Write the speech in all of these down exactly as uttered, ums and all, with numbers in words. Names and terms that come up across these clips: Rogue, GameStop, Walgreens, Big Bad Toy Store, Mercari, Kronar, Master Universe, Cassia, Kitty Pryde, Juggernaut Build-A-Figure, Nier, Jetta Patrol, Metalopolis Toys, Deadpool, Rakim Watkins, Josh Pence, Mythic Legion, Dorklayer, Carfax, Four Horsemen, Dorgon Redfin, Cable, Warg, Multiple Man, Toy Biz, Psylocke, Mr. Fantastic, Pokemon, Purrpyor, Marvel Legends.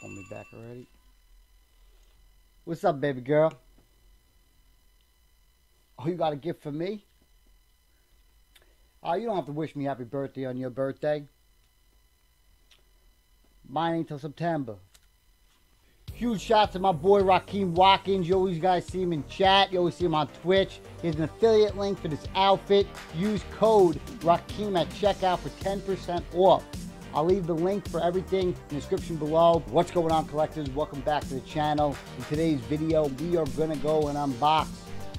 Call me back already. What's up, baby girl? Oh, you got a gift for me? Oh, you don't have to wish me happy birthday on your birthday. Mine ain't till September. Huge shout to my boy Rakim Watkins. You always guys see him in chat. You always see him on Twitch. Here's an affiliate link for this outfit. Use code Rakim at checkout for ten percent off. I'll leave the link for everything in the description below. What's going on, collectors? Welcome back to the channel. In today's video, we are gonna go and unbox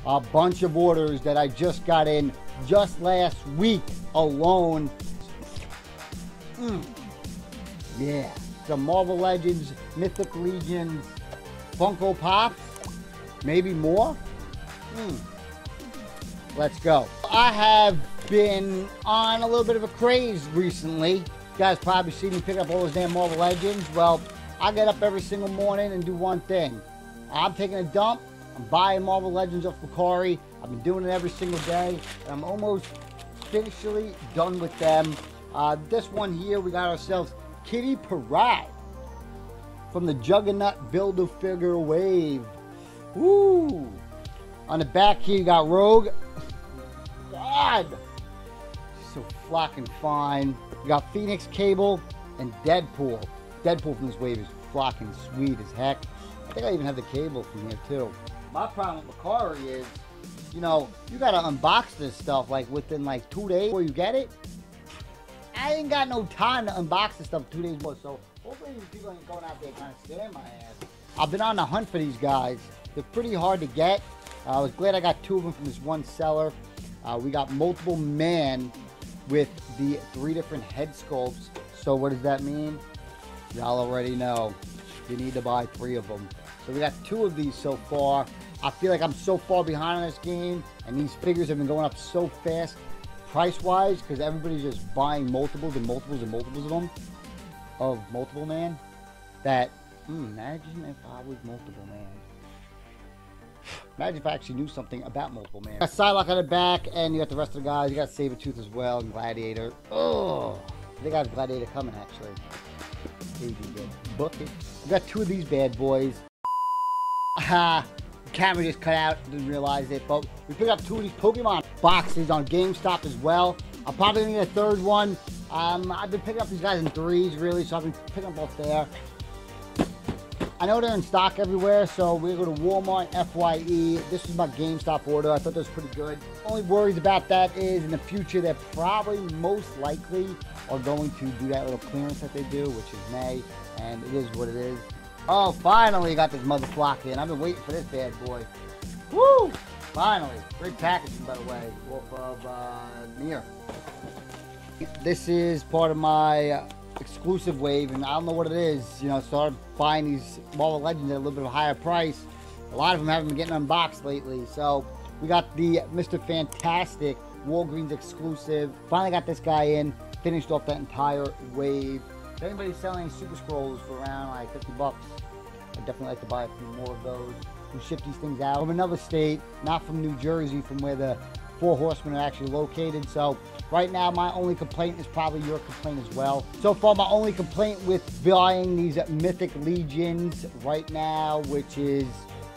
a bunch of orders that I just got in just last week alone. Mm. Yeah, the Marvel Legends, Mythic Legion, Funko Pop, maybe more? Mm. Let's go. I have been on a little bit of a craze recently. You guys probably seen me pick up all those damn Marvel Legends. Well, I get up every single morning and do one thing. I'm taking a dump, I'm buying Marvel Legends off Mercari. I've been doing it every single day, and I'm almost officially done with them. Uh, this one here, we got ourselves Kitty Pryde from the Juggernaut Build-A-Figure wave. Woo! On the back here, you got Rogue. God! So flocking fine. We got Phoenix, Cable, and Deadpool. Deadpool from this wave is flocking sweet as heck. I think I even have the Cable from here too. My problem with Mercari is, you know, you gotta unbox this stuff like within like two days before you get it. I ain't got no time to unbox this stuff two days more, so hopefully these people ain't going out there trying to scare my ass. I've been on the hunt for these guys. They're pretty hard to get. Uh, I was glad I got two of them from this one seller. Uh, we got Multiple Man with the three different head sculpts. So what does that mean? Y'all already know. You need to buy three of them. So we got two of these so far. I feel like I'm so far behind on this game, and these figures have been going up so fast price-wise because everybody's just buying multiples and multiples and multiples of them, of Multiple Man, that mm, imagine if I was Multiple Man. Imagine if I actually knew something about Multiple Man. You got Psylocke on the back, and you got the rest of the guys. You got Sabertooth as well, and Gladiator. Oh, they got Gladiator coming, actually. Here you go. Bucket. We got two of these bad boys. Aha. Camera just cut out, didn't realize it, but we picked up two of these Pokemon boxes on GameStop as well. I'll probably need a third one. Um, I've been picking up these guys in threes, really, so I've been picking up off there. I know they're in stock everywhere, so we go to Walmart, F Y E. This was my GameStop order. I thought that was pretty good. Only worries about that is in the future, they're probably most likely are going to do that little clearance that they do, which is May, and it is what it is. Oh, finally got this mother flock in. I've been waiting for this bad boy. Woo! Finally. Great packaging, by the way, off of uh, Nier. This is part of my exclusive wave, and I don't know what it is. You know, started buying these Marvel Legends at a little bit of a higher price. A lot of them haven't been getting unboxed lately. So we got the Mister Fantastic Walgreens exclusive. Finally got this guy in. Finished off that entire wave. If anybody's selling Super Scrolls for around like fifty bucks, I'd definitely like to buy a few more of those. We ship these things out from another state, not from New Jersey, from where the Four Horsemen are actually located. So right now, my only complaint is probably your complaint as well. So far, my only complaint with buying these Mythic Legions right now, which is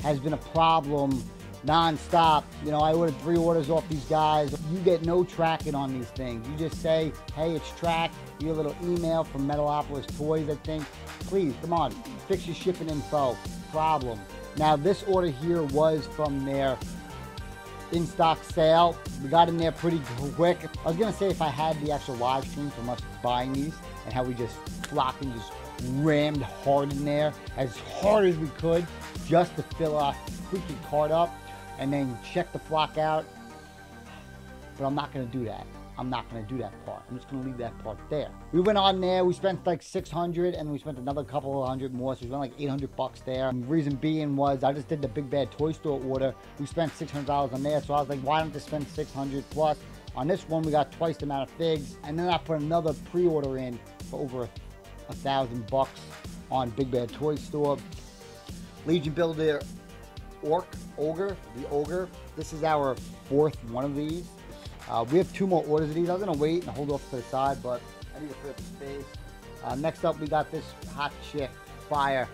has been a problem non-stop. You know, I ordered three orders off these guys. You get no tracking on these things. You just say, hey, it's tracked. You get a little email from Metalopolis Toys, I think. Please, come on, fix your shipping info. Problem. Now, this order here was from their in-stock sale. We got in there pretty quick. I was gonna say if I had the actual live stream from us buying these and how we just flocked and just rammed hard in there as hard as we could just to fill our freaking cart up and then check the flock out. But I'm not gonna do that. I'm not gonna do that part. I'm just gonna leave that part there. We went on there, we spent like six hundred and we spent another couple of hundred more, so we spent like eight hundred bucks there. And the reason being was I just did the Big Bad Toy Store order. We spent six hundred dollars on there, so I was like, why don't they spend six hundred plus? On this one, we got twice the amount of figs. And then I put another pre-order in for over a thousand bucks on Big Bad Toy Store. Legion Builder Orc, Ogre, the Ogre. This is our fourth one of these. Uh, we have two more orders of these. I was going to wait and hold off to the side, but I need to fill up the space. Uh, next up, we got this hot chick. Fire,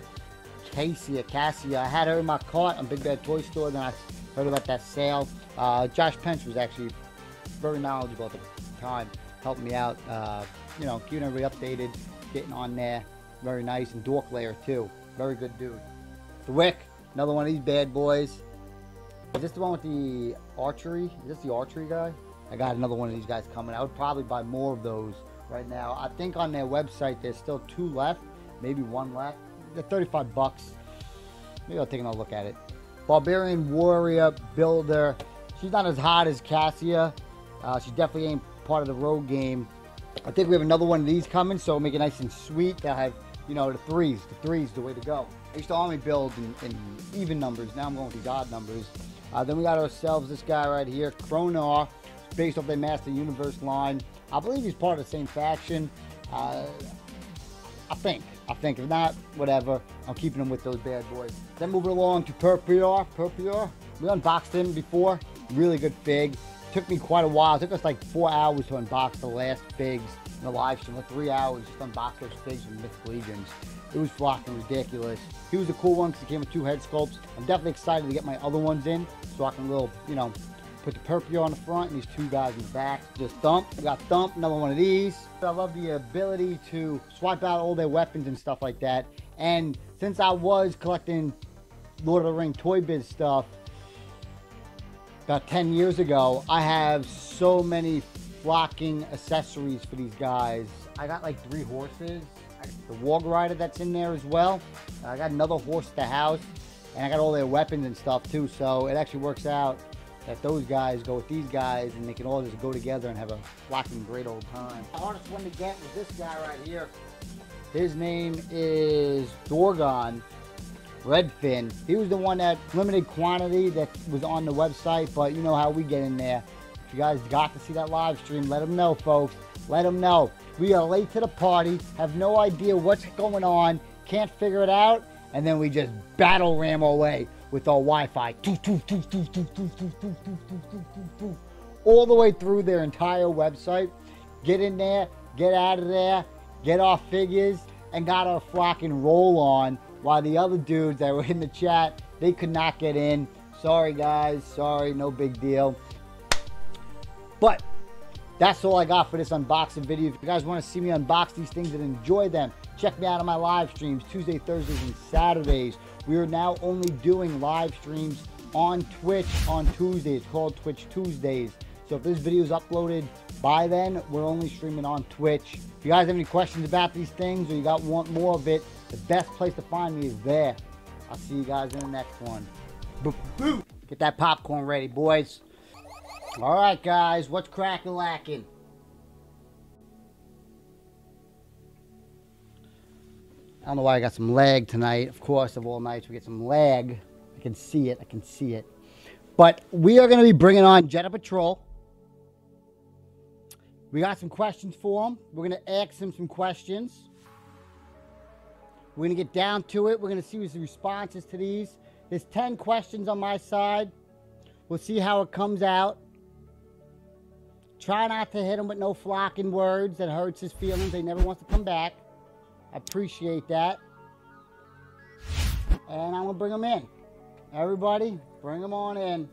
Cassia, Cassia. I had her in my cart on Big Bad Toy Store, then I heard about that sale. Uh, Josh Pence was actually very knowledgeable at the time, helped me out, uh, you know, keeping everybody updated, getting on there, very nice. And Dorklayer too, very good dude. The Wick, another one of these bad boys. Is this the one with the archery? Is this the archery guy? I got another one of these guys coming. I would probably buy more of those right now. I think on their website there's still two left, maybe one left. They're thirty-five bucks. Maybe I'll take another look at it. Barbarian Warrior Builder. She's not as hot as Cassia. Uh, she definitely ain't part of the Rogue game. I think we have another one of these coming, so make it nice and sweet. They'll have, you know, the threes. The threes the way to go. I used to only build in, in even numbers. Now I'm going with these odd numbers. Uh, then we got ourselves this guy right here, Kronar, based off their Master Universe line. I believe he's part of the same faction. Uh, I think. I think. If not, whatever. I'm keeping him with those bad boys. Then moving along to Purrpyor. Purrpyor. We unboxed him before. Really good fig. Took me quite a while. It took us like four hours to unbox the last figs in the live stream. Like three hours just unbox those figs from Mythic Legions. It was fucking ridiculous. He was a cool one because he came with two head sculpts. I'm definitely excited to get my other ones in so I can little, you know, put the Purrpyor on the front and these two guys in the back. Just Thump. We got Thump, another one of these. I love the ability to swipe out all their weapons and stuff like that. And since I was collecting Lord of the Rings toy biz stuff about ten years ago, I have so many flocking accessories for these guys. I got like three horses. I got the Warg Rider that's in there as well. I got another horse at the house. And I got all their weapons and stuff too. So it actually works out that those guys go with these guys and they can all just go together and have a flocking great old time. The hardest one to get was this guy right here. His name is Dorgon Redfin. He was the one that limited quantity that was on the website, but you know how we get in there. If you guys got to see that live stream, let them know, folks. Let them know. We are late to the party, have no idea what's going on, can't figure it out, and then we just battle ram away with our Wi-Fi, all the way through their entire website. Get in there, get out of there, get our figures, and got our flocking roll on, while the other dudes that were in the chat, they could not get in. Sorry guys, sorry, no big deal. But that's all I got for this unboxing video. If you guys want to see me unbox these things and enjoy them, check me out on my live streams, Tuesday, Thursdays, and Saturdays. We are now only doing live streams on Twitch on Tuesdays, called Twitch Tuesdays. So if this video is uploaded by then, we're only streaming on Twitch. If you guys have any questions about these things or you got want more of it, the best place to find me is there. I'll see you guys in the next one. Boop. Get that popcorn ready, boys. All right, guys, what's crack-a-lackin'? I don't know why I got some lag tonight. Of course, of all nights, we get some lag. I can see it. I can see it. But we are going to be bringing on Jetta Patrol. We got some questions for him. We're going to ask him some questions. We're going to get down to it. We're going to see his responses to these. There's ten questions on my side. We'll see how it comes out. Try not to hit him with no flocking words. That hurts his feelings. He never wants to come back. Appreciate that. And I'm gonna bring them in. Everybody, bring them on in.